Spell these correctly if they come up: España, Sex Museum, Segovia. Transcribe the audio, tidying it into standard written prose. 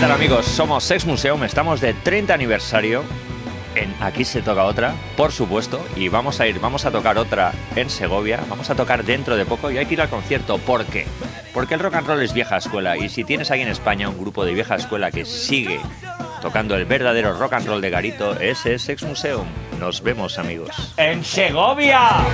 tal, amigos? Somos Sex Museum, estamos de 30 aniversario en Aquí se toca otra, por supuesto, y vamos a tocar otra en Segovia, vamos a tocar dentro de poco y hay que ir al concierto. ¿Por qué? Porque el rock and roll es vieja escuela, y si tienes aquí en España un grupo de vieja escuela que sigue tocando el verdadero rock and roll de garito, ese es Sex Museum. Nos vemos, amigos. ¡En Segovia!